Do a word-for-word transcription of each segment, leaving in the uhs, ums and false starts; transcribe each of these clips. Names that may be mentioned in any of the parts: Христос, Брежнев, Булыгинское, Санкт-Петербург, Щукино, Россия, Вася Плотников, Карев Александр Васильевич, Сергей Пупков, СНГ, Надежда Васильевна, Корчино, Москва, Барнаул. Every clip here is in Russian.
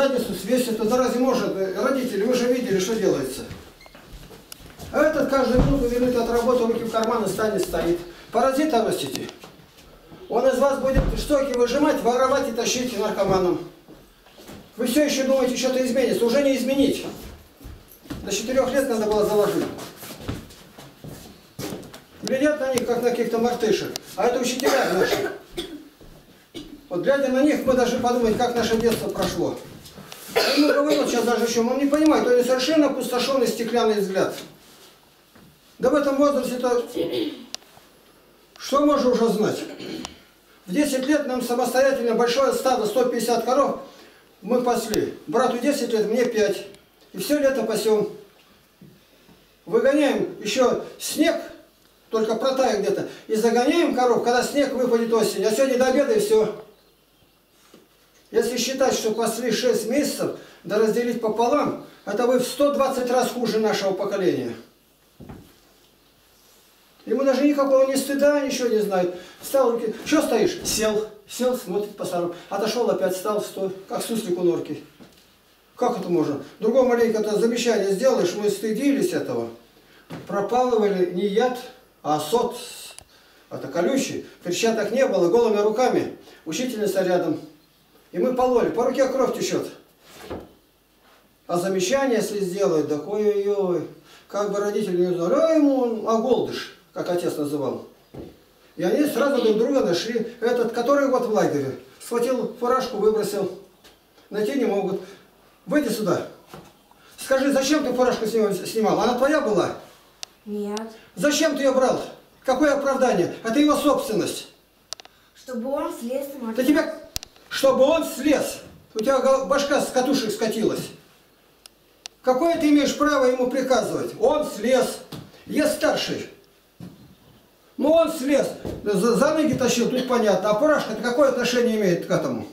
задницу свесит. Тогда разве может? Родители, вы же видели, что делается. А этот каждую минуту вернет от работы, руки в карман и станет, стоит. Паразита растите. Он из вас будет штоки выжимать, воровать и тащить наркоманом. Вы все еще думаете, что-то изменится. Уже не изменить. До четырех лет надо было заложить. Глядят на них, как на каких-то мартышек. А это учителя наши. Вот глядя на них, мы даже подумаем, как наше детство прошло. И много вывод сейчас даже еще, он не понимает, он совершенно опустошенный стеклянный взгляд. Да в этом возрасте-то что можно уже знать? В десять лет нам самостоятельно большое стадо, сто пятьдесят коров, мы пасли. Брату десять лет, мне пять. И все лето пасем. Выгоняем еще снег, только протая где-то, и загоняем коров, когда снег выпадет осенью. А сегодня до обеда и все. Если считать, что пасли шесть месяцев, да разделить пополам, это вы в сто двадцать раз хуже нашего поколения. Ему даже никакого ни стыда, ничего не знает. Встал, руки, что стоишь? Сел, сел, смотрит по сторонам. Отошел, опять встал, стой, как суслик у норки. Как это можно? Другому маленько-то замечание сделаешь, мы стыдились этого. Пропалывали не яд, а сот, это колючий. Перчаток не было, голыми руками. Учительница рядом. И мы пололи, по руке кровь течет. А замечание, если сделают, да ой-ой-ой, как бы родители не узнали, а ему оголдыш, как отец называл. И они сразу друг друга нашли. Этот, который вот в лагере, схватил фуражку, выбросил. Найти не могут. Выйди сюда. Скажи, зачем ты фуражку снимал? Она твоя была? Нет. Зачем ты ее брал? Какое оправдание? Это его собственность. Чтобы он слез. Да тебя... Чтобы он слез. У тебя башка с катушек скатилась. Какое ты имеешь право ему приказывать? Он слез. Я старший. Ну он слез. За, за ноги тащил, тут понятно. А фуражка-то какое отношение имеет к этому?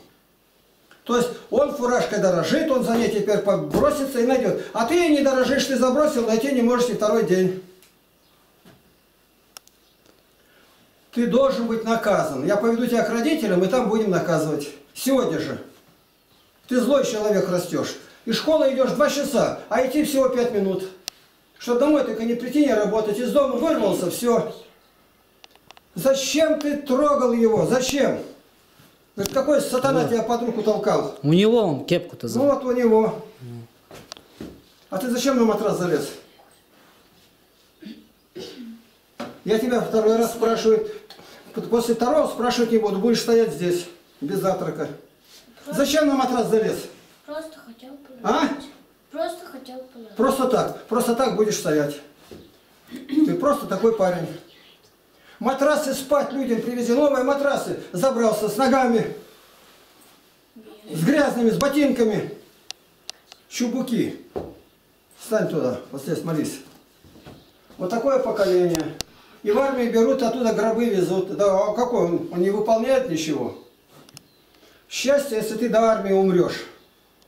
То есть он фуражкой дорожит, он за ней теперь бросится и найдет. А ты ей не дорожишь, ты забросил, найти не можешь и второй день. Ты должен быть наказан. Я поведу тебя к родителям, и там будем наказывать. Сегодня же. Ты злой человек растешь. Из школы идешь два часа, а идти всего пять минут. Что домой только не прийти, не работать. Из дома вырвался, все. Зачем ты трогал его? Зачем? Говорит, какой сатана вот тебя под руку толкал? У него он кепку-то забыл. Вот у него. А ты зачем на матрас залез? Я тебя второй раз спрашиваю. После второго спрашивать не буду. Будешь стоять здесь, без завтрака. Просто... Зачем на матрас залез? Просто хотел полежать. А? Просто хотел полежать. Просто так. Просто так будешь стоять. Ты просто такой парень. Матрасы спать людям привезли. Новые матрасы. Забрался с ногами. С грязными, с ботинками. Чубуки. Встань туда. Вот здесь молись. Вот такое поколение. И в армии берут, оттуда гробы везут. Да, а какой он? Он не выполняет ничего. Счастье, если ты до армии умрешь.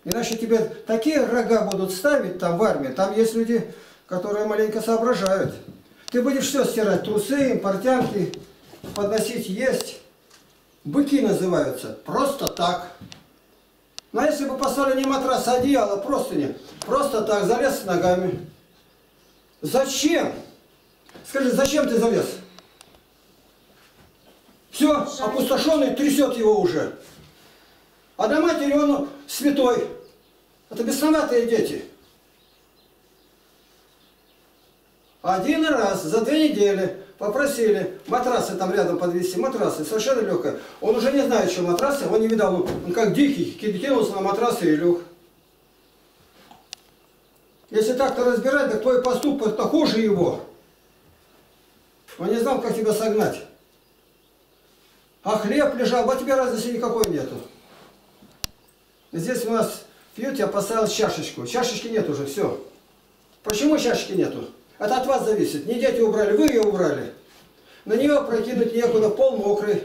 Иначе тебе такие рога будут ставить там в армии. Там есть люди, которые маленько соображают. Ты будешь все стирать. Трусы, портянки, подносить есть. Быки называются. Просто так. Но если бы послали не матрас, а одеяло, простыни. Просто так. Залез с ногами. Зачем? Скажи, зачем ты залез? Все, опустошенный, трясет его уже. А до матери он святой. Это бесноватые дети. Один раз за две недели попросили матрасы там рядом подвести. Матрасы, совершенно легкое. Он уже не знает, что матрасы, он не видал. Он, он как дикий, кинулся на матрасы и лег. Если так-то разбирать, так твой поступок-то хуже его. Он не знал, как тебя согнать. А хлеб лежал, а тебе разницы никакой нету. Здесь у нас пьют, я поставил чашечку. Чашечки нет уже, все. Почему чашечки нету? Это от вас зависит. Не дети убрали, вы ее убрали. На нее прокинуть некуда, пол мокрый.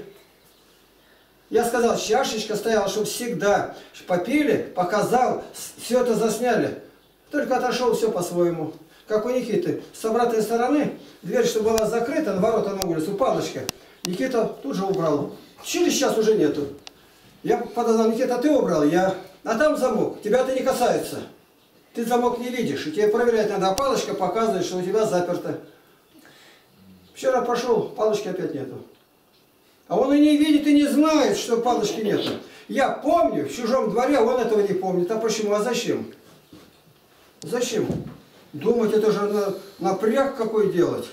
Я сказал, чашечка стояла, чтобы всегда попили, показал, все это засняли. Только отошел, все по-своему. Как у Никиты, с обратной стороны, дверь, что была закрыта, на ворота на улицу, палочка. Никита тут же убрал. Через час уже нету. Я подозвал, Никита, ты убрал? Я. А там замок, тебя-то не касается. Ты замок не видишь, и тебе проверять надо, а палочка показывает, что у тебя заперто. Вчера пошел, палочки опять нету. А он и не видит, и не знает, что палочки нету. Я помню, в чужом дворе он этого не помнит. А почему? А зачем? Зачем? Думать, это же напряг какой делать.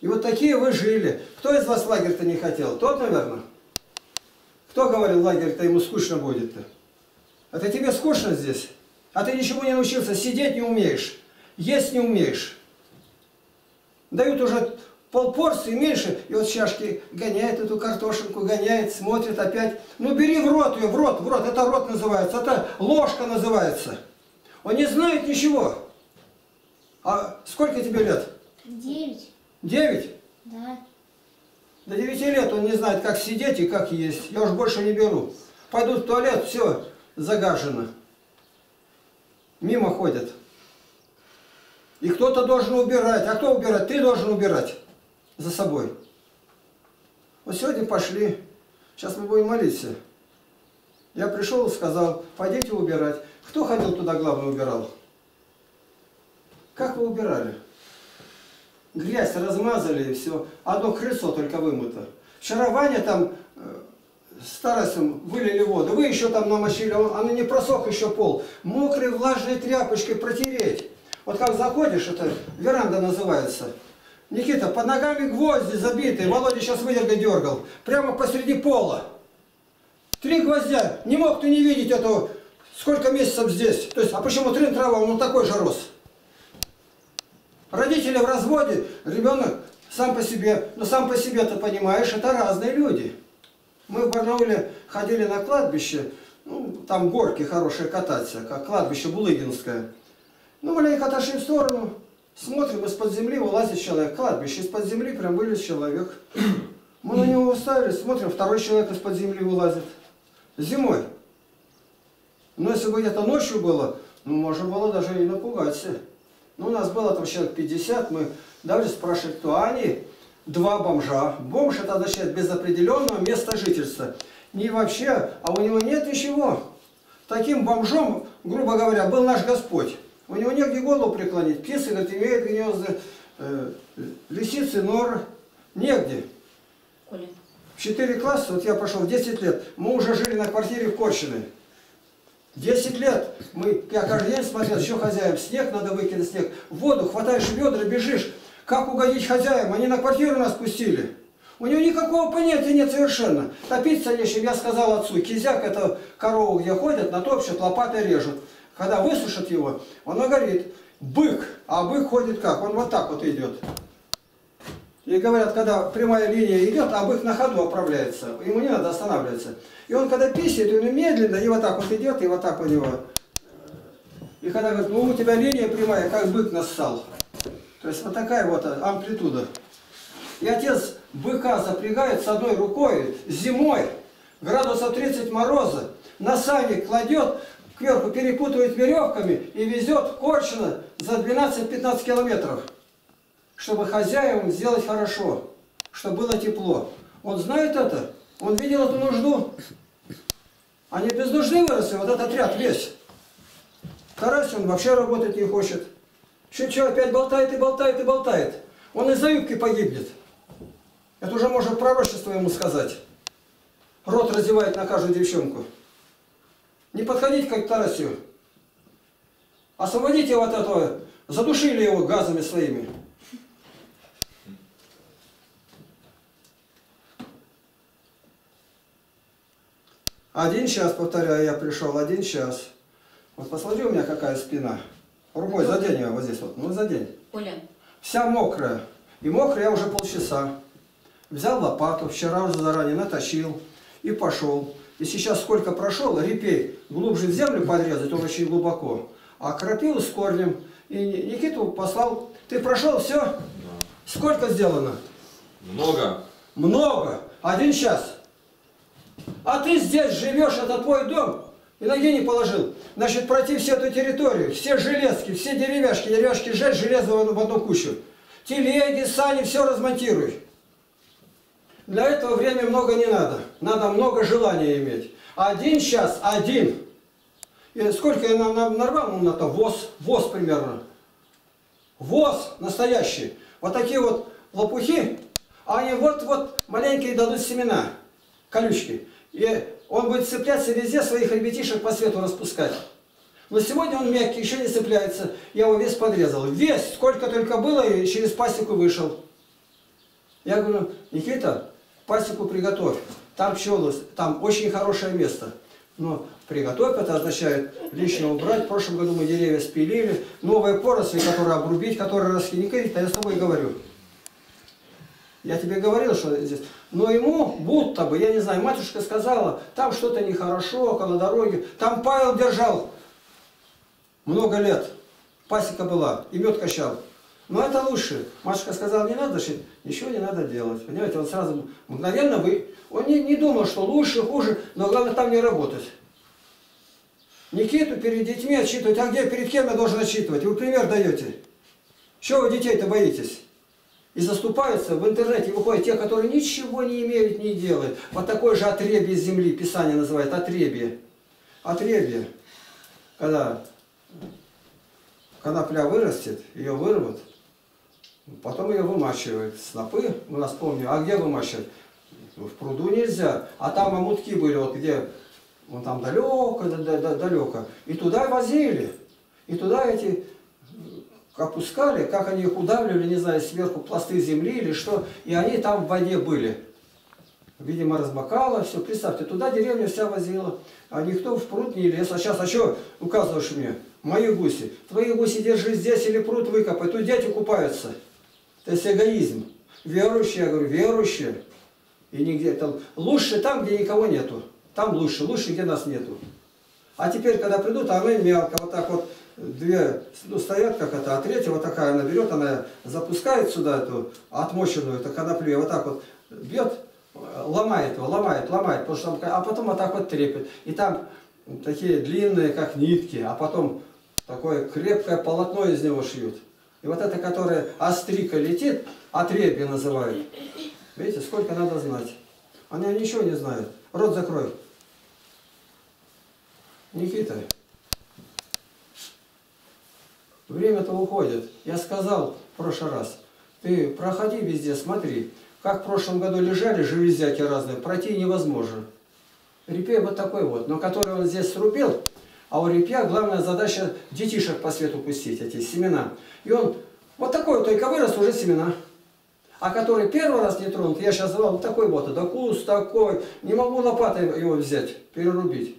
И вот такие вы жили. Кто из вас лагерь-то не хотел? Тот, наверное. Кто говорил, лагерь-то ему скучно будет-то? Это тебе скучно здесь? А ты ничему не научился, сидеть не умеешь, есть не умеешь. Дают уже полпорции, меньше, и вот чашки гоняет эту картошинку, гоняет, смотрит опять. Ну бери в рот ее, в рот, в рот, это рот называется, это ложка называется. Он не знает ничего. А сколько тебе лет? Девять. Девять? Да. До девяти лет он не знает, как сидеть и как есть. Я уж больше не беру. Пойду в туалет, все, загажено. Мимо ходят. И кто-то должен убирать. А кто убирать? Ты должен убирать за собой. Вот сегодня пошли. Сейчас мы будем молиться. Я пришел и сказал, пойдите убирать. Кто ходил туда, главное, убирал? Как вы убирали? Грязь размазали и все. Одно крыльцо только вымыто. Вчера Ваня там э, с Тарасом вылили воду. Вы еще там намочили. Он, он не просох еще пол. Мокрой влажной тряпочкой протереть. Вот как заходишь, это веранда называется. Никита, под ногами гвозди забитые. Володя сейчас выдергой дергал. Прямо посреди пола. Три гвоздя. Не мог ты не видеть этого. Сколько месяцев здесь. То есть, а почему трын трава? Он такой же рос. Родители в разводе, ребенок сам по себе, но сам по себе, ты понимаешь, это разные люди. Мы в Барнауле ходили на кладбище, ну, там горки хорошие кататься, как кладбище Булыгинское. Ну, маленько отошли в сторону, смотрим, из-под земли вылазит человек, кладбище, из-под земли прям вылез человек. Мы на него уставились, смотрим, второй человек из-под земли вылазит. Зимой. Но если бы это ночью было, ну, можно было даже и напугаться. Ну, у нас было там человек пятьдесят, мы даже спрашивали, кто они, два бомжа. Бомж это означает без определенного места жительства. Не вообще, а у него нет ничего. Таким бомжом, грубо говоря, был наш Господь. У него негде голову преклонить. Птицы, говорит, имеют гнезда, э, лисицы, норы. Негде. В четыре класса, вот я пошел в десять лет, мы уже жили на квартире в Корчиной. десять лет, мы, я каждый день смотрел, еще хозяин, снег надо выкинуть, снег, в воду, хватаешь ведра, бежишь. Как угодить хозяину? Они на квартиру нас пустили. У него никакого понятия нет совершенно. Топиться нечем, я сказал отцу, кизяк, это корову где ходят, натопчут, лопатой режут. Когда высушат его, он говорит, бык, а бык ходит как? Он вот так вот идет. И говорят, когда прямая линия идет, а бык на ходу оправляется. Ему не надо останавливаться. И он когда писает, он медленно, и вот так вот идет, и вот так у него. И когда говорит, ну у тебя линия прямая, как бык нассал. То есть вот такая вот амплитуда. И отец быка запрягает с одной рукой, зимой, градусов тридцать мороза, на сани кладет, кверху перепутывает веревками и везет Корчино за двенадцать-пятнадцать километров. Чтобы хозяевам сделать хорошо, чтобы было тепло. Он знает это, он видел эту нужду. Они без нужды выросли, вот этот отряд весь. Тарас, он вообще работать не хочет. Чуть-чуть опять болтает и болтает и болтает. Он из-за юбки погибнет. Это уже можно пророчество ему сказать. Рот разевает на каждую девчонку. Не подходите как к Тарасю. Освободите его от этого. Задушили его газами своими. Один час, повторяю, я пришел, один час. Вот посмотри, у меня какая спина. Рукой задень ее вот здесь вот, ну задень. Оля. Вся мокрая. И мокрая я уже полчаса. Взял лопату, вчера уже заранее натащил и пошел. И сейчас сколько прошел, репей глубже в землю подрезать, он очень глубоко. А крапиву с корнем. И Никиту послал. Ты прошел, все? Да. Сколько сделано? Много. Много. Один час. А ты здесь живешь, это твой дом, и ноги не положил. Значит, пройти всю эту территорию, все железки, все деревяшки, деревяшки жечь, железо в одну кучу. Телеги, сани, все размонтируй. Для этого времени много не надо. Надо много желания иметь. Один сейчас, один. И сколько я нарвал на то? ВОЗ, ВОЗ примерно. ВОЗ настоящий. Вот такие вот лопухи, они вот-вот маленькие дадут семена, колючки. И он будет цепляться везде, своих ребятишек по свету распускать. Но сегодня он мягкий, еще не цепляется. Я его весь подрезал. Весь, сколько только было, и через пасеку вышел. Я говорю, Никита, пасеку приготовь. Там пчелы, там очень хорошее место. Но приготовь, это означает лишнего убрать. В прошлом году мы деревья спилили. Новые поросли, которые обрубить, которые расхиникать, я с тобой говорю. Я тебе говорил, что здесь. Но ему будто бы, я не знаю, матушка сказала, там что-то нехорошо, около дороги. Там Павел держал много лет. Пасека была, и мед качал. Но это лучше. Матушка сказала, не надо, ничего не надо делать. Понимаете, он сразу мгновенно вы. Он не, не думал, что лучше, хуже, но главное там не работать. Никиту перед детьми отчитывать. А где, перед кем я должен отчитывать? Вы пример даете. Чего вы детей-то боитесь? И заступаются в интернете, выходят те, которые ничего не имеют, не делают. Вот такое же отребье земли, Писание называет отребье. Отребье. Когда конопля вырастет, ее вырвут, потом ее вымачивают. Снопы, у нас помню, а где вымачивают? В пруду нельзя. А там омутки были, вот где, вон там далеко, далеко. И туда возили, и туда эти... опускали, как они их удавливали, не знаю, сверху пласты земли или что, и они там в воде были. Видимо, размокало, все, представьте, туда деревня вся возила, а никто в пруд не лез. А сейчас, а что указываешь мне? Мои гуси. Твои гуси держи здесь или пруд выкопай, тут дети купаются. То есть эгоизм. Верующие, я говорю, верующие. И нигде там. Лучше там, где никого нету. Там лучше, лучше, где нас нету. А теперь, когда придут, она мелко, вот так вот, две, ну, стоят как это, а третья вот такая, она берет, она запускает сюда эту отмоченную, эту коноплю, вот так вот бьет, ломает его, ломает, ломает, потому что, а потом вот так вот трепет. И там такие длинные, как нитки, а потом такое крепкое полотно из него шьют. И вот это, которое острика летит, отребье называют. Видите, сколько надо знать. Она ничего не знает. Рот закрой. Никита. Время-то уходит. Я сказал в прошлый раз, ты проходи везде, смотри. Как в прошлом году лежали железяки разные, пройти невозможно. Репей вот такой вот, но который он здесь срубил, а у репья главная задача детишек по свету пустить, эти семена. И он вот такой вот, только вырос уже семена. А который первый раз не тронут, я сейчас звал, вот такой вот, да куст такой, не могу лопатой его взять, перерубить.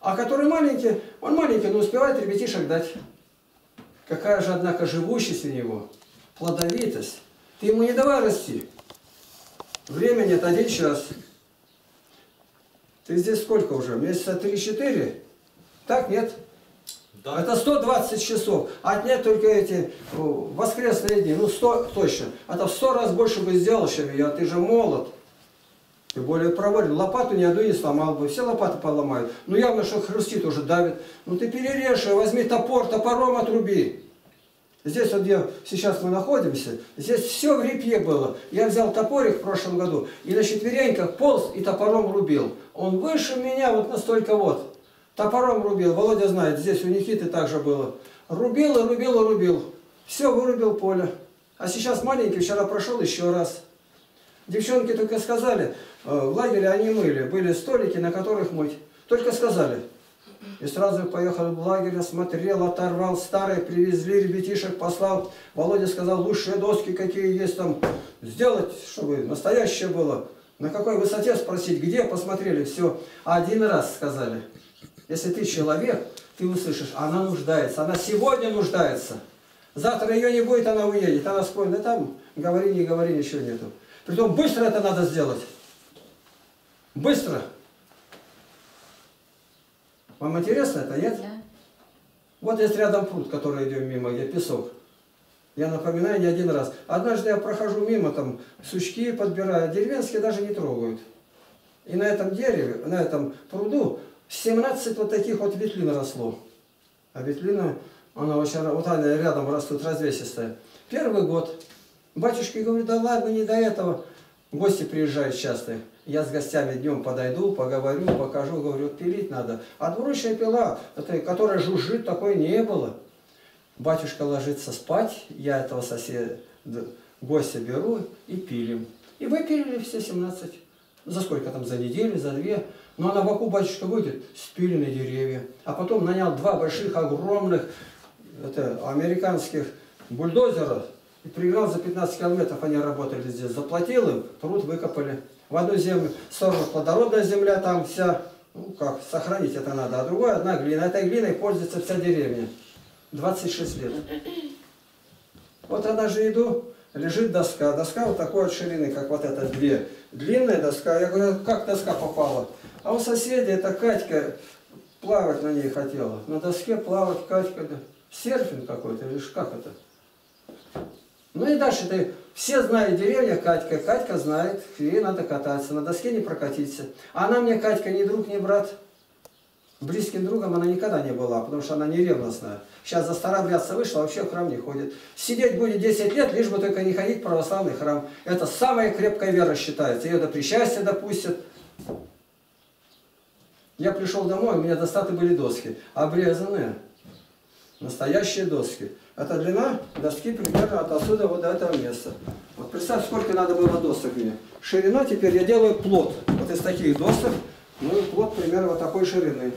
А который маленький, он маленький, но успевает ребятишек дать. Какая же, однако, живучесть у него, плодовитость. Ты ему не давай расти. Времени нет, один час. Ты здесь сколько уже? Месяца три-четыре? Так, нет? Да. Это сто двадцать часов. Отнять только эти воскресные дни. Ну, сто точно. Это в сто раз больше бы сделал, чем я. Ты же молод. Ты более проворен. Лопату ни одну не сломал бы. Все лопаты поломают. Ну, явно, что хрустит уже, давит. Ну, ты перережь, возьми топор, топором отруби. Здесь вот, где сейчас мы находимся, здесь все в репье было. Я взял топорик в прошлом году и на четвереньках полз и топором рубил. Он выше меня вот настолько вот. Топором рубил. Володя знает, здесь у Никиты также было. Рубил и рубил и рубил. Все, вырубил поле. А сейчас маленький, вчера прошел еще раз. Девчонки только сказали, в лагере они мыли, были столики, на которых мыть. Только сказали. И сразу поехал в лагерь, смотрел, оторвал старые, привезли, ребятишек послал. Володя сказал, лучшие доски какие есть там, сделать, чтобы настоящее было. На какой высоте спросить, где, посмотрели, все. Один раз сказали. Если ты человек, ты услышишь, она нуждается, она сегодня нуждается. Завтра ее не будет, она уедет, она спокойно, там, говори, не говори, ничего нету. Притом быстро это надо сделать. Быстро. Вам интересно это, нет? Да. Вот есть рядом пруд, который идем мимо, где песок. Я напоминаю не один раз. Однажды я прохожу мимо, там сучки подбираю, деревенские даже не трогают. И на этом дереве, на этом пруду семнадцать вот таких вот ветлин росло. А ветлина, она очень, вот она рядом растут, развесистая. Первый год. Батюшка говорит, да ладно, не до этого. Гости приезжают часто. Я с гостями днем подойду, поговорю, покажу, говорю, пилить надо. А двуручная пила, которая жужжит, такой не было. Батюшка ложится спать, я этого соседа, гостя беру и пилим. И выпилили все семнадцать. За сколько там, за неделю, за две. Но на боку батюшка выйдет, спилены деревья. А потом нанял два больших, огромных это, американских бульдозера. И пригнал за пятнадцать километров, они работали здесь. Заплатил им, труд выкопали. В одну землю, сторону плодородная земля, там вся, ну как, сохранить это надо. А другая одна глина. Этой глиной пользуется вся деревня. двадцать шесть лет. Вот она же иду. Лежит доска. Доска вот такой от ширины, как вот эта, две. Длинная доска. Я говорю, как доска попала? А у соседей это Катька плавать на ней хотела. На доске плавать Катька. Серфинг какой-то, или как это? Ну и дальше ты... Все знают деревня Катька. Катька знает, ей надо кататься. На доске не прокатиться. А она мне, Катька, ни друг, ни брат. Близким другом она никогда не была, потому что она не ревностная. Сейчас за старобрядца вышла, вообще в храм не ходит. Сидеть будет десять лет, лишь бы только не ходить в православный храм. Это самая крепкая вера считается. Ее до причастия допустят. Я пришел домой, у меня достаты были доски. Обрезанные. Настоящие доски. Это длина доски примерно от отсюда вот до этого места. Вот представь, сколько надо было досок мне. Ширина теперь я делаю плот. Вот из таких досок. Ну и плот примерно вот такой ширины.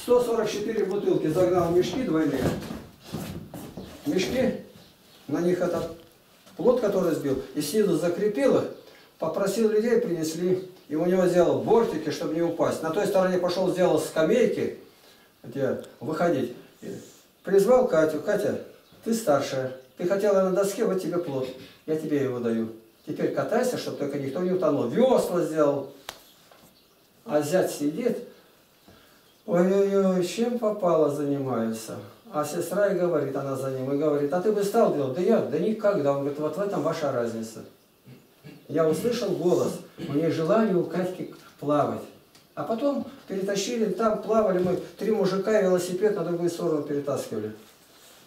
сто сорок четыре бутылки загнал в мешки двойные. Мешки, на них этот плот, который сбил, и снизу закрепил их, попросил людей, принесли. И у него сделал бортики, чтобы не упасть. На той стороне пошел, сделал скамейки, где выходить. Призвал Катю. Катя, ты старшая. Ты хотела на доске, вот тебе плот. Я тебе его даю. Теперь катайся, чтобы только никто не утонул. Весла сделал. А зять сидит, ой-ой-ой, чем попало занимается. А сестра и говорит, она за ним, и говорит, а ты бы стал делать? Да я, да никогда. Он говорит, вот в этом ваша разница. Я услышал голос, у нее желание у Катьки плавать. А потом перетащили, там плавали мы, три мужика и велосипед на другую сторону перетаскивали.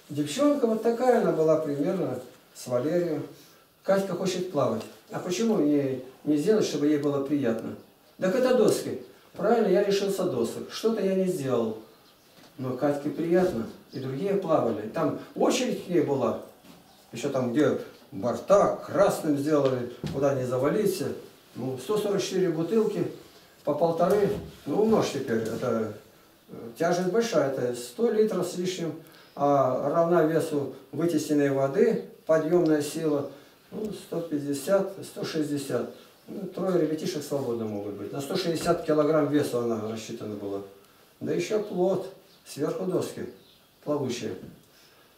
Девчонка вот такая она была примерно с Валерием. Катька хочет плавать. А почему ей не сделать, чтобы ей было приятно? Так это доски. Правильно, я решился досок. Что-то я не сделал. Но Катьке приятно. И другие плавали. Там очередь к ней была. Еще там, где борта красным сделали, куда не завалиться. Ну, сто сорок четыре бутылки по полторы. Ну, умножь теперь. Это тяжесть большая. Это сто литров с лишним. А равна весу вытесненной воды. Подъемная сила. Ну, сто пятьдесят — сто шестьдесят. Ну, трое ребятишек свободно могут быть. На сто шестьдесят килограмм веса она рассчитана была. Да еще плот. Сверху доски. Плавучие.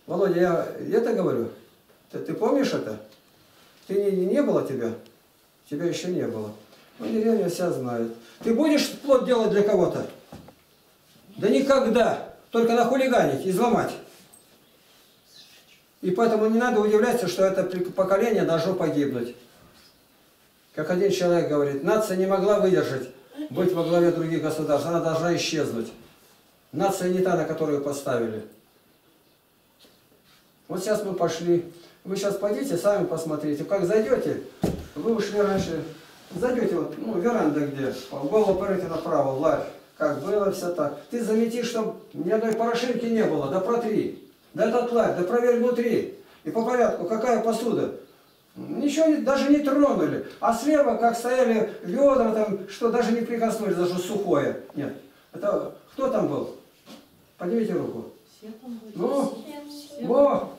Володя, я это говорю? Ты, ты помнишь это? Ты не, не было тебя? Тебя еще не было. Ну, деревня вся знает. Ты будешь плот делать для кого-то? Да никогда. Только нахулиганить, изломать. И поэтому не надо удивляться, что это поколение должно погибнуть. Как один человек говорит, нация не могла выдержать быть во главе других государств, она должна исчезнуть. Нация не та, на которую поставили. Вот сейчас мы пошли. Вы сейчас пойдите, сами посмотрите. Как зайдете, вы ушли раньше. Зайдете, вот, ну, веранда где, в голову порыте направо, лавь. Как было, все так. Ты заметишь, что ни одной порошинки не было, да протри. Да этот лавь, да проверь внутри. И по порядку, какая посуда? Ничего даже не тронули. А слева, как стояли ведра, там, что даже не прикоснулись, даже сухое. Нет. Это кто там был? Поднимите руку. Все там были. Ну, все. Во!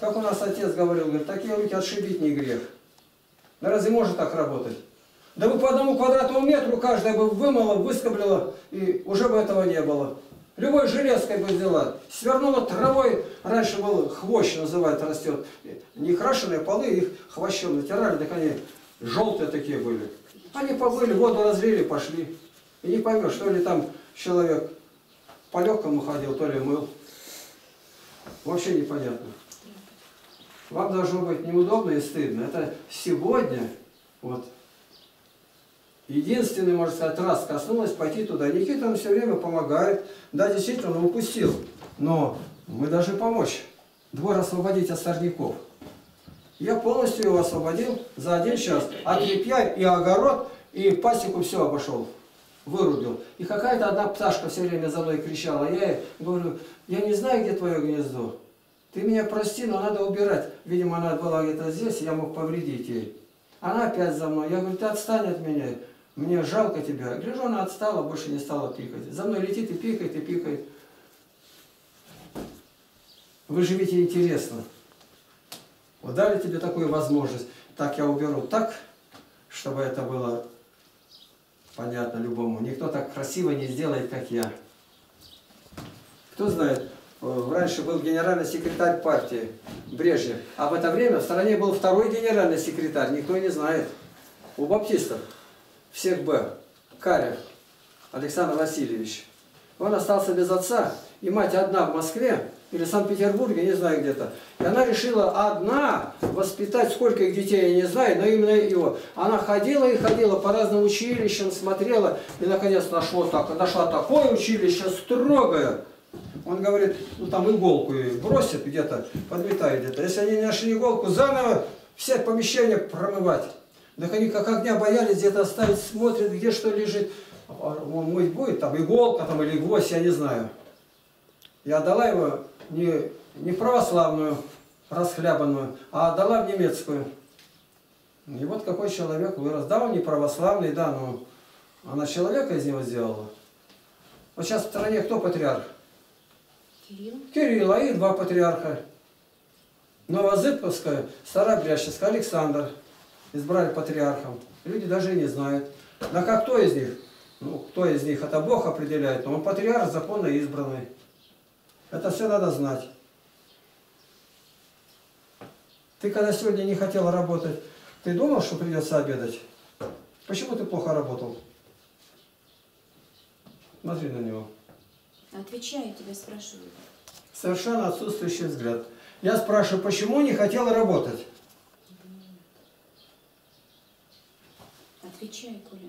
Как у нас отец говорил, говорит, такие руки отшибить не грех. Да разве может так работать? Да вы по одному квадратному метру каждая бы вымыла, выскоблила, и уже бы этого не было. Любой железкой бы взяла, свернула травой, раньше был хвощ, называют, растет. Не крашеные полы, их хвощом натирали, так они желтые такие были. Они побыли, воду разлили, пошли. И не поймешь, то ли там человек по легкому ходил, то ли мыл. Вообще непонятно. Вам должно быть неудобно и стыдно. Это сегодня, вот, единственный, можно сказать, раз коснулась, пойти туда. Никита нам все время помогает. Да, действительно, он упустил. Но мы должны помочь. Двор освободить от сорняков. я полностью его освободил за один час. От репья и огород, и пасеку все обошел, вырубил. И какая-то одна пташка все время за мной кричала. Я ей говорю, я не знаю, где твое гнездо. Ты меня прости, но надо убирать. Видимо, она была где-то здесь, я мог повредить ей. Она опять за мной. Я говорю, ты отстань от меня. Мне жалко тебя. Гляжу, она отстала, больше не стала пикать. За мной летит и пикает, и пикает. Вы живите интересно. Вот дали тебе такую возможность. Так я уберу так, чтобы это было понятно любому. Никто так красиво не сделает, как я. Кто знает, раньше был генеральный секретарь партии Брежнев. А в это время в стране был второй генеральный секретарь. Никто не знает. У баптистов. Всех Б. Карев Александр Васильевич. Он остался без отца, и мать одна в Москве или Санкт-Петербурге, не знаю где-то. И она решила одна воспитать, сколько их детей, я не знаю, но именно его. Она ходила и ходила по разным училищам, смотрела, и наконец нашла, так, нашла такое училище строгое. Он говорит, ну там иголку ей бросит где-то, подметает где-то. Если они не нашли иголку, заново все помещения промывать. Так они как огня боялись где-то оставить, смотрят, где что лежит. Он мыть будет, там иголка там, или гвоздь, я не знаю. Я отдала его не, не православную, расхлябанную, а отдала в немецкую. И вот какой человек вырос. Да, он не православный, да, но она человека из него сделала. Вот сейчас в стране кто патриарх? Кирилл. Кирилл, а их два патриарха. Новозыбковская, Старобрящинская, Александр. Избрали патриархом. Люди даже и не знают. Да как кто из них? Ну, кто из них? Это Бог определяет. Но он патриарх, законно избранный. Это все надо знать. Ты когда сегодня не хотел работать, ты думал, что придется обедать? Почему ты плохо работал? Смотри на него. Отвечаю, тебя спрашиваю. Совершенно отсутствующий взгляд. Я спрашиваю, почему не хотел работать? Отвечай, Коля.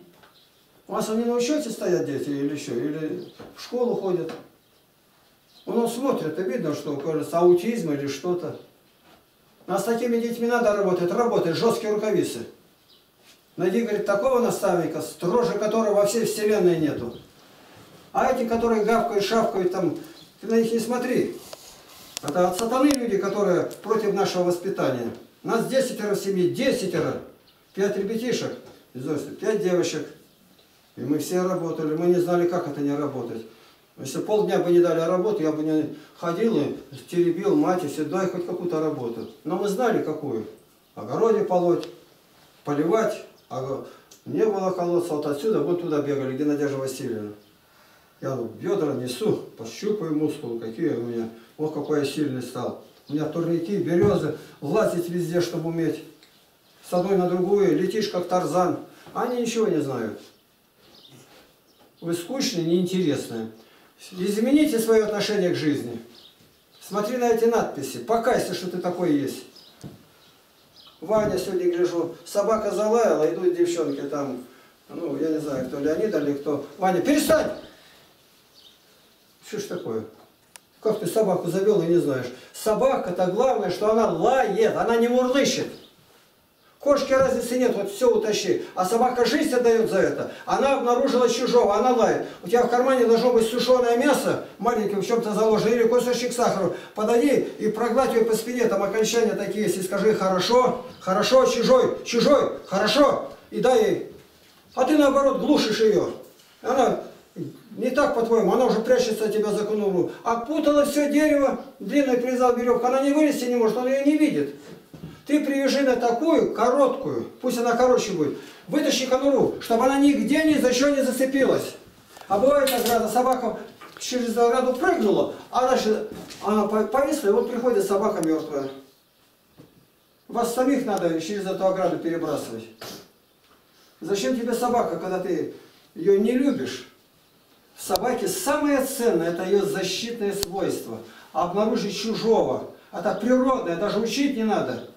У вас они на учете стоят дети или еще? Или в школу ходят? Он, он смотрит, и видно, что, кажется, аутизм или что-то. А с такими детьми надо работать, работать, жесткие рукавицы. Найди, говорит, такого наставника, строже которого во всей вселенной нету. А эти, которые гавкают, шавкают, там, ты на них не смотри. Это от сатаны люди, которые против нашего воспитания. Нас десятеро в семье, десятеро, пять ребятишек. Пять девочек, и мы все работали, мы не знали, как это не работать. Если полдня бы не дали работу, я бы не ходил и теребил мать, и все, дай хоть какую-то работу. Но мы знали, какую. Огороде полоть, поливать, огород. Не было колодца, вот отсюда, вот туда бегали, где Надежда Васильевна. Я бедра несу, пощупаю мускулы, какие у меня, вот какой я сильный стал. У меня турники, березы, лазить везде, чтобы уметь. С одной на другую, летишь как Тарзан. Они ничего не знают. Вы скучные, неинтересные. Измените свое отношение к жизни. Смотри на эти надписи. Покайся, что ты такой есть. Ваня сегодня, гляжу, собака залаяла, идут девчонки там. Ну, я не знаю, кто Леонид или кто. Ваня, перестань! Что ж такое? Как ты собаку завел и не знаешь? Собака-то главное, что она лает, она не мурлыщет. Кошки разницы нет, вот все утащи. А собака жизнь отдает за это. Она обнаружила чужого, она лает. У тебя в кармане должно быть сушеное мясо, маленьким в чем-то заложено, или кусочек сахара. Подойди и прогладь ее по спине, там окончания такие есть. И скажи, хорошо, хорошо, чужой, чужой, хорошо. И дай ей. А ты наоборот глушишь ее. Она не так по-твоему, она уже прячется от тебя за конуру. Опутала все дерево, длинный привязал веревку. Она не вылезти не может, он ее не видит. Ты привяжи на такую, короткую, пусть она короче будет, вытащи конуру, чтобы она нигде ни за что не зацепилась. А бывает ограда, собака через ограду прыгнула, а дальше она повисла, и вот приходит собака мертвая. Вас самих надо через эту ограду перебрасывать. Зачем тебе собака, когда ты ее не любишь? В собаке самое ценное, это ее защитное свойство. Обнаружить чужого, это природное, даже учить не надо.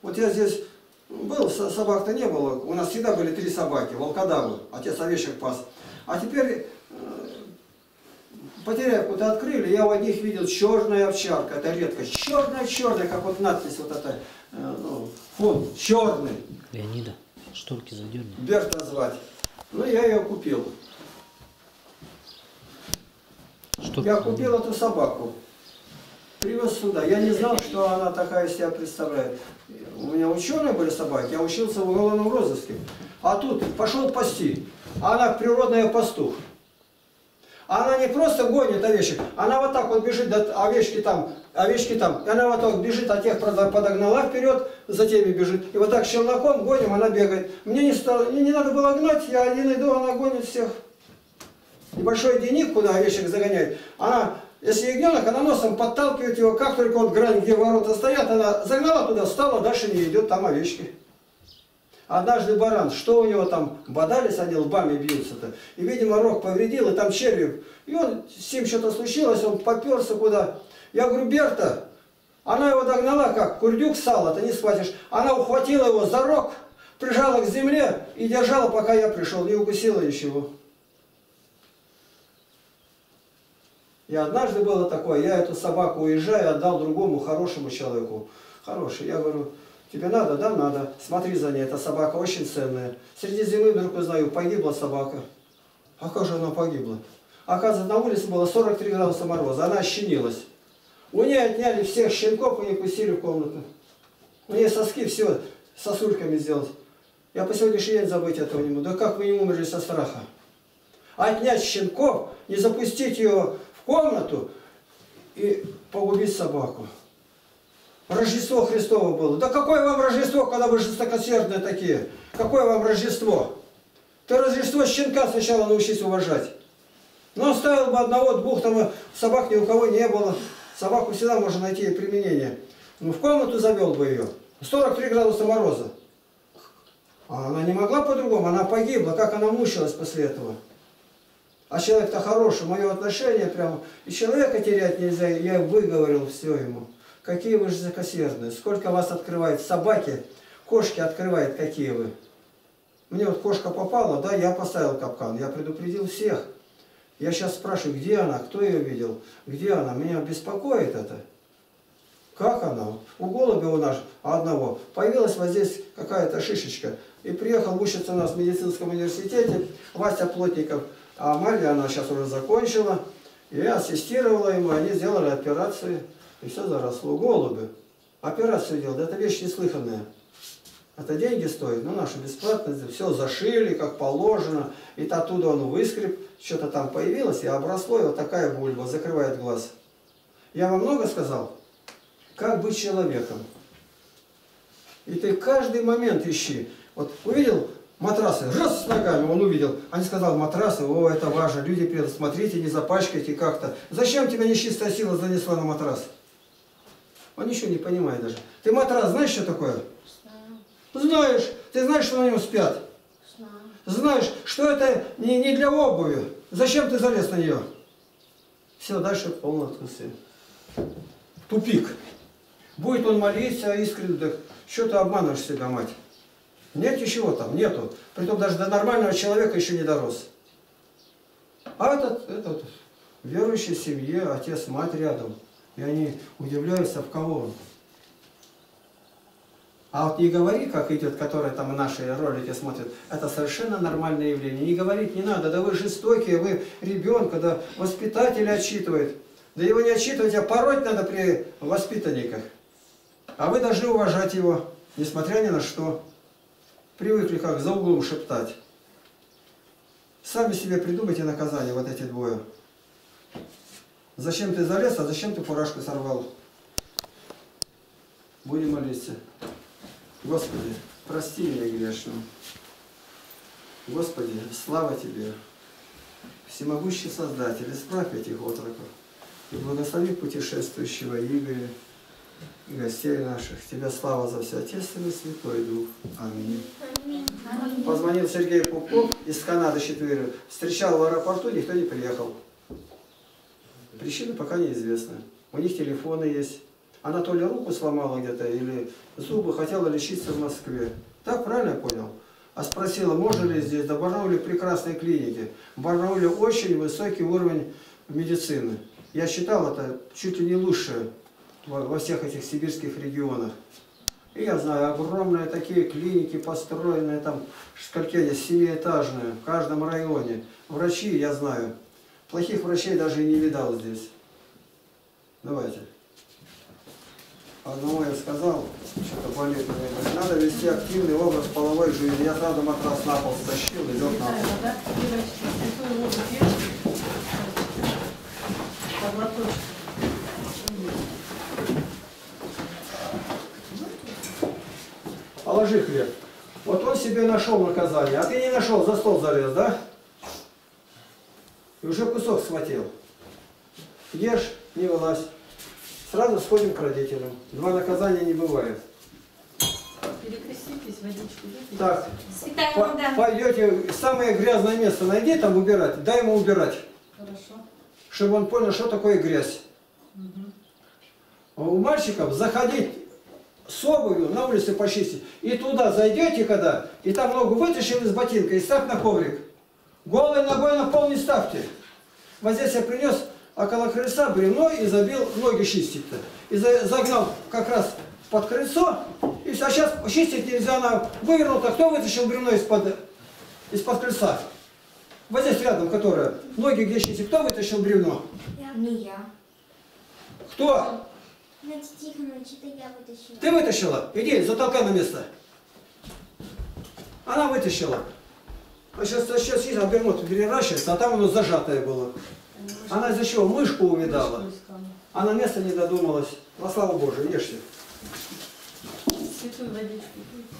Вот я здесь был, собак-то не было. У нас всегда были три собаки, волкодавы, отец овечек пас. А теперь потеряйку-то открыли, я у одних видел черная овчарка, это редкость. Черная-черная, как вот надпись вот эта ну, фон черный. Леонида, шторки задерни. Берта звать. Ну, я ее купил. Шторки я купил задерни. Эту собаку. Привез сюда. Я не знал, что она такая себя представляет. У меня ученые были собаки, я учился в уголовном розыске. А тут пошел пасти. Она природная пастух. Она не просто гонит овечек, она вот так вот бежит, до овечки там, овечки там. И она вот так бежит, а тех подогнала вперед, за теми бежит. И вот так челноком гоним, она бегает. Мне не, стало, мне не надо было гнать, я один иду, она гонит всех. Небольшой денег, куда овечек загоняет. Она, если ягненок, она носом подталкивает его, как только вот грань, где ворота стоят, она загнала туда, встала, дальше не идет, там овечки. Однажды баран, что у него там, бодались они, лбами бьются-то. И, видимо, рог повредил, и там червик. И он, с ним что-то случилось, он поперся куда. Я говорю, Берта, она его догнала, как курдюк сало, ты не схватишь. Она ухватила его за рог, прижала к земле и держала, пока я пришел, не укусила ничего. И однажды было такое, я эту собаку, уезжая, отдал другому хорошему человеку. Хороший, я говорю... Тебе надо? Да, надо. Смотри за ней, эта собака очень ценная. Среди зимы вдруг узнаю, погибла собака. А как же она погибла? Оказывается, на улице было сорок три градуса мороза, она ощенилась. У нее отняли всех щенков и не пустили в комнату. У нее соски все сосульками сделать. Я по сегодняшний день забыть этого не буду. Да как мы не умерли со страха? Отнять щенков, не запустить ее в комнату и погубить собаку. Рождество Христово было. Да какое вам Рождество, когда вы жестокосердные такие? Какое вам Рождество? Ты Рождество щенка сначала научись уважать. Но оставил бы одного, двух, там собак ни у кого не было. Собаку всегда можно найти и применение. Ну, в комнату завел бы ее. сорок три градуса мороза. А она не могла по-другому, она погибла. Как она мучилась после этого? А человек-то хороший, мое отношение прямо. И человека терять нельзя, я выговорил все ему. Какие вы жестокосердные, сколько вас открывает собаки, кошки открывает, какие вы. Мне вот кошка попала, да, я поставил капкан, я предупредил всех. Я сейчас спрашиваю, где она, кто ее видел, где она, меня беспокоит это. Как она? У голубя у нас одного появилась вот здесь какая-то шишечка. И приехал учиться у нас в медицинском университете Вася Плотников, а Марья, она сейчас уже закончила, и я ассистировала ему, они сделали операцию. И все заросло. Голуби. Операцию делали. Это вещь неслыханная. Это деньги стоит. Ну, наши бесплатно. Все зашили, как положено. И то оттуда он выскреб. Что-то там появилось. И обросло. И вот такая бульба. Закрывает глаз. Я вам много сказал? Как быть человеком? И ты каждый момент ищи. Вот увидел матрасы. Раз с ногами он увидел. А не сказал матрасы. О, это важно. Люди придут. Смотрите, не запачкайте как-то. Зачем тебя нечистая сила занесла на матрас? Он ничего не понимает даже. Ты матрас знаешь, что такое? Знаю. Знаешь. Ты знаешь, что на нем спят? Знаю. Знаешь, что это не, не для обуви. Зачем ты залез на нее? Все, дальше полное отсутствие. Тупик. Будет он молиться искренне, так что ты обманываешь себя, мать? Нет ничего там, нету. Притом даже до нормального человека еще не дорос. А этот, этот верующий в семье, отец, мать рядом. И они удивляются, в кого он. А вот не говори, как идет, которые там наши ролики смотрят. Это совершенно нормальное явление. Не говорить не надо. Да вы жестокие, вы ребенка, да воспитатель отчитывает. Да его не отчитывать, а пороть надо при воспитанниках. А вы должны уважать его, несмотря ни на что. Привыкли как за углом шептать. Сами себе придумайте наказание, вот эти двое. Зачем ты залез, а зачем ты фуражку сорвал? Будем молиться. Господи, прости меня грешным. Господи, слава Тебе. Всемогущий Создатель, исправь этих отроков. И благослови путешествующего Игоря и гостей наших. Тебя слава за все, Отец и Святой Дух. Аминь. Аминь. Позвонил Сергей Пупков из Канады, Четверю. Встречал в аэропорту, никто не приехал. Причина пока неизвестна. У них телефоны есть. Она то ли руку сломала где-то, или зубы, хотела лечиться в Москве. Так, правильно я понял? А спросила, можно ли здесь, да в Барнауле прекрасные клиники. В Барнауле очень высокий уровень медицины. Я считал, это чуть ли не лучшее во всех этих сибирских регионах. И я знаю, огромные такие клиники построенные, там, сколько есть, семиэтажные, в каждом районе. Врачи, я знаю. Плохих врачей даже и не видал здесь. Давайте. Одному я сказал, что-то болит, наверное. Надо вести активный образ половой жизни. Я сразу матрас на пол стащил и лег на пол. Положи хлеб. Вот он себе нашел наказание, а ты не нашел, за стол залез, да? И уже кусок схватил. Ешь, не вылазь. Сразу сходим к родителям. Два наказания не бывает. Перекреститесь, водичку выпейте. Так, по пойдете, самое грязное место найди, там убирать, дай ему убирать. Хорошо. Чтобы он понял, что такое грязь. Угу. У мальчиков заходить с обувью на улице почистить. И туда зайдете когда, и там ногу вытащил из ботинка и ставь на коврик. Голой ногой на пол не ставьте. Вот здесь я принес около крыльца бревно и забил ноги чистить-то. И загнал как раз под крыльцо. И все, а сейчас чистить нельзя, она вывернута. Кто вытащил бревно из-под из-под крыльца? Вот здесь рядом, которое. Ноги где чистить. Кто вытащил бревно? Я. Не я. Кто? Надя Тихоновна, что-то я вытащила. Ты вытащила? Иди, затолкай на место. Она вытащила. А сейчас, сейчас есть, а бревно переращивается, а там оно зажатое было. Она из-за чего? Мышку увидала. Она места не додумалась. Во славу Божию, ешьте. Святую водичку.